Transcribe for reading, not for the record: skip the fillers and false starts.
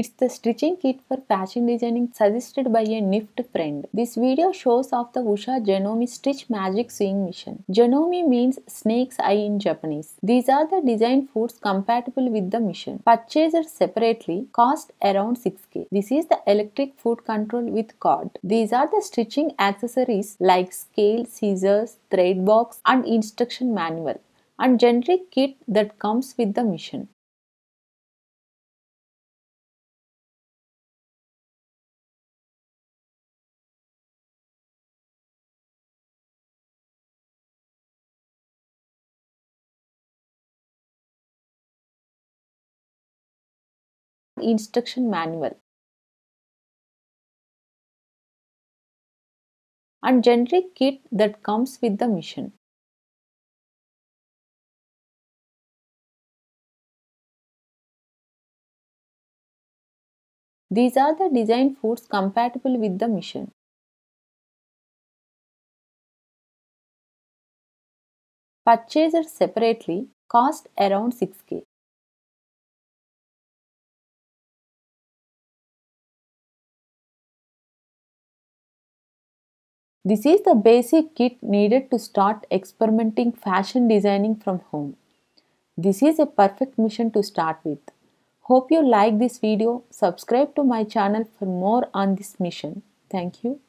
It's the stitching kit for fashion designing suggested by a NIFT friend. This video shows off the Usha Janome Stitch Magic sewing machine. Janome means snake's eye in Japanese. These are the design foods compatible with the machine. Purchased separately, cost around 6K. This is the electric food control with cord. These are the stitching accessories like scale, scissors, thread box and instruction manual and generic kit that comes with the machine. Instruction manual and generic kit that comes with the machine. These are the design foods compatible with the machine. Purchased separately, cost around 6K. This is the basic kit needed to start experimenting fashion designing from home. This is a perfect mission to start with. Hope you like this video. Subscribe to my channel for more on this mission. Thank you.